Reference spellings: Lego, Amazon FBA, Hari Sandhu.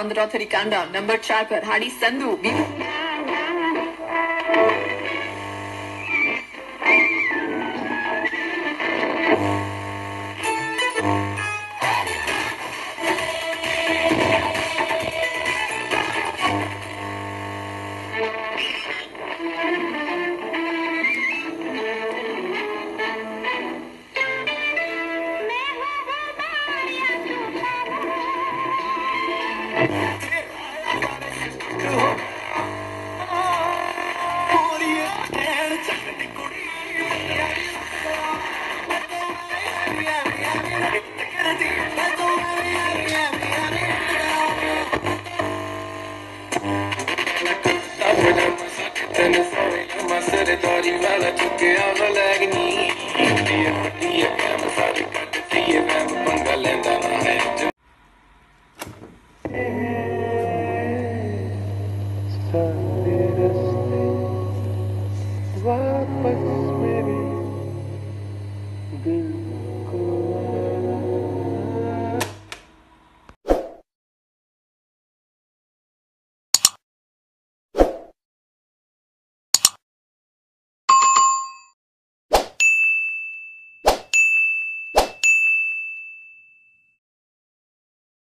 on the Rothari countdown. Number 4 पर Hari Sandhu.